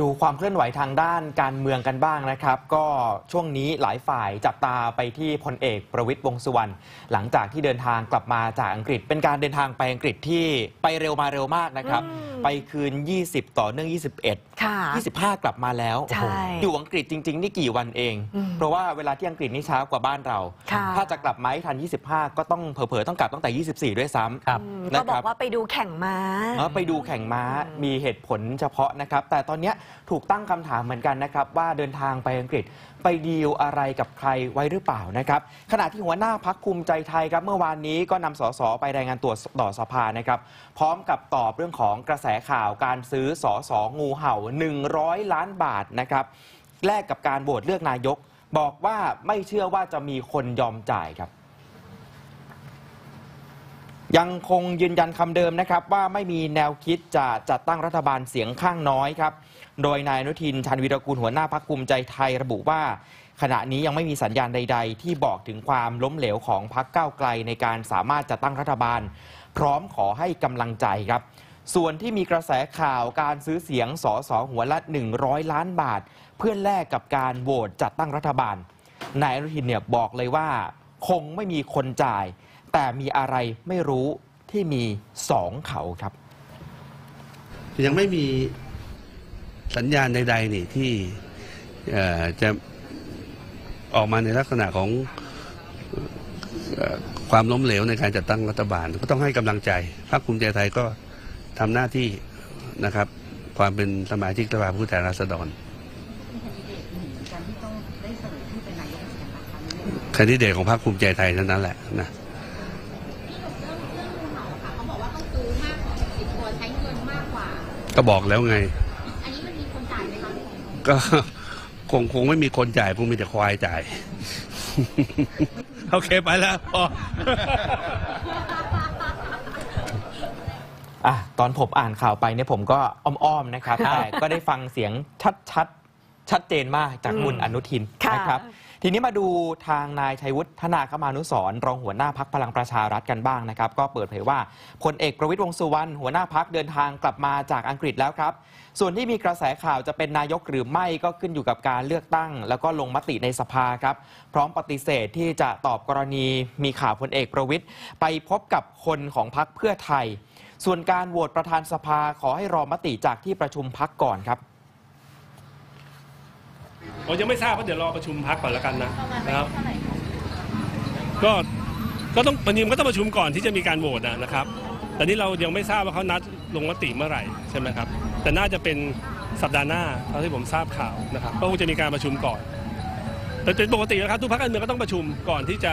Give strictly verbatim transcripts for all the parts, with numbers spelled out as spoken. ดูความเคลื่อนไหวทางด้านการเมืองกันบ้างนะครับก็ช่วงนี้หลายฝ่ายจับตาไปที่พลเอกประวิตรวงษ์สุวรรณหลังจากที่เดินทางกลับมาจากอังกฤษเป็นการเดินทางไปอังกฤษที่ไปเร็วมาเร็วมากนะครับไปคืนยี่สิบต่อเนื่องยี่สิบเอ็ด ยี่สิบห้ากลับมาแล้วอยู่อังกฤษจริงๆนี่กี่วันเองเพราะว่าเวลาที่อังกฤษนี่ช้ากว่าบ้านเราถ้าจะกลับมาทันยี่สิบห้าก็ต้องเผลอๆต้องกลับตั้งแต่ยี่สิบสี่ด้วยซ้ำก็บอกว่าไปดูแข่งม้าไปดูแข่งม้ามีเหตุผลเฉพาะนะครับแต่ตอนนี้ถูกตั้งคำถามเหมือนกันนะครับว่าเดินทางไปอังกฤษไปดีลอะไรกับใครไว้หรือเปล่านะครับขณะที่หัวหน้าพรรคภูมิใจไทยครับเมื่อวานนี้ก็นำสสไปรายงานตัวต่อสภานะครับพร้อมกับตอบเรื่องของกระแสข่าวการซื้อสสงูเห่าหนึ่งร้อยล้านบาทนะครับแลกกับการโหวตเลือกนายกบอกว่าไม่เชื่อว่าจะมีคนยอมจ่ายครับยังคงยืนยันคำเดิมนะครับว่าไม่มีแนวคิดจะจัดตั้งรัฐบาลเสียงข้างน้อยครับโดยนายอนุทินชาญวีรกูลหัวหน้าพรรคภูมิใจไทยระบุว่าขณะนี้ยังไม่มีสัญญาณใดๆที่บอกถึงความล้มเหลวของพรรคก้าวไกลในการสามารถจัดตั้งรัฐบาลพร้อมขอให้กำลังใจครับส่วนที่มีกระแสข่าวการซื้อเสียงสสหัวละหนึ่งร้อยล้านบาทเพื่อแลกกับการโหวตจัดตั้งรัฐบาลนายอนุทินเนี่ยบอกเลยว่าคงไม่มีคนจ่ายแต่มีอะไรไม่รู้ที่มีสองเขาครับยังไม่มีสัญญาณใดๆนี่ที่จะออกมาในลักษณะของความล้มเหลวในการจัดตั้งรัฐบาลก็ต้องให้กำลังใจพรรคภูมิใจไทยก็ทำหน้าที่นะครับความเป็นสมาชิกสภาผู้แทนราษฎรแคนดิเดตของพรรคภูมิใจไทยเท่านั้นแหละนะก็บอกแล้วไงอันนี้มันมีคนจ่ายไหมคะก็คงคงไม่มีคนจ่ายพวกมีแต่ควายจ่ายโอเคไปแล้วพออ่ะตอนผมอ่านข่าวไปเนี่ยผมก็อ้อมๆนะครับแต่ก็ได้ฟังเสียงชัดๆชัดเจนมากจากคุณอนุทินนะครับทีนี้มาดูทางนายชัยวุฒิธนาคมานุสรณ์รองหัวหน้าพรรคพลังประชารัฐกันบ้างนะครับก็เปิดเผยว่าพลเอกประวิตรวงษ์สุวรรณหัวหน้าพรรคเดินทางกลับมาจากอังกฤษแล้วครับส่วนที่มีกระแสข่าวจะเป็นนายกหรือไม่ก็ขึ้นอยู่กับการเลือกตั้งแล้วก็ลงมติในสภาครับพร้อมปฏิเสธที่จะตอบกรณีมีข่าวพลเอกประวิตรไปพบกับคนของพรรคเพื่อไทยส่วนการโหวตประธานสภาขอให้รอมติจากที่ประชุมพรรคก่อนครับผมยังไม่ทราบว่าเดี๋ยวรอประชุมพรรคก่อนแล้วกันนะนะครับก็ก็ต้องประชุมก็ต้องประชุมก่อนที่จะมีการโหวตนะครับแต่นี่เรายังไม่ทราบว่าเขานัดลงมติเมื่อไหร่ใช่ไหมครับแต่น่าจะเป็นสัปดาห์หน้าเท่าที่ผมทราบข่าวนะครับก็คงจะมีการประชุมก่อนแต่เป็นปกตินะครับทุกพรรคการเมืองก็ต้องประชุมก่อนที่จะ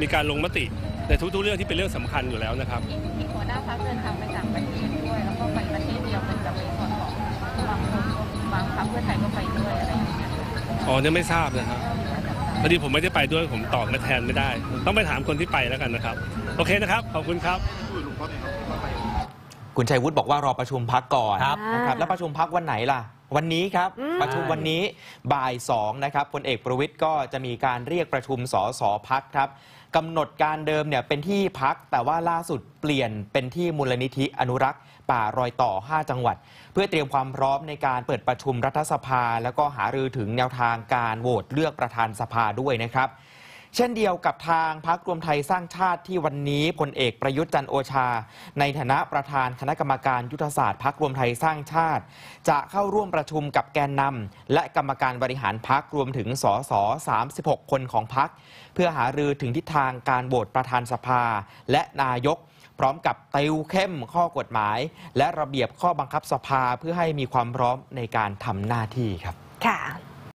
มีการลงมติในทุกๆเรื่องที่เป็นเรื่องสำคัญอยู่แล้วนะครับมีหัวหน้าพรรคเดินทางไปต่างประเทศด้วยแล้วก็ไปประเทศเดียวกันกับในส่วนของบางคนบางพรรคเพื่อไทยก็ไปด้วยอะไรอ๋อยังไม่ทราบนะครับพอดีผมไม่ได้ไปด้วยผมตอบมาแทนไม่ได้ต้องไปถามคนที่ไปแล้วกันนะครับโอเคนะครับขอบคุณครับคุณชัยวุฒิบอกว่ารอประชุมพักก่อนนะครับแล้วประชุมพักวันไหนล่ะวันนี้ครับประชุมวันนี้บ่ายสองนะครับพลเอกประวิตรก็จะมีการเรียกประชุมสสพักครับกำหนดการเดิมเนี่ยเป็นที่พักแต่ว่าล่าสุดเปลี่ยนเป็นที่มูลนิธิอนุรักษ์ป่ารอยต่อห้าจังหวัดเพื่อเตรียมความพร้อมในการเปิดประชุมรัฐสภาแล้วก็หารือถึงแนวทางการโหวตเลือกประธานสภาด้วยนะครับเช่นเดียวกับทางพรรครวมไทยสร้างชาติที่วันนี้พลเอกประยุทธ์จันทร์โอชาในฐานะประธานคณะกรรมการยุทธศาสตร์พรรครวมไทยสร้างชาติจะเข้าร่วมประชุมกับแกนนำและกรรมการบริหารพรรครวมถึงส.ส. สามสิบหก คนของพรรคเพื่อหารือถึงทิศทางการโหวตประธานสภาและนายกพร้อมกับติวเข้มข้อกฎหมายและระเบียบข้อบังคับสภาเพื่อให้มีความพร้อมในการทำหน้าที่ครับค่ะ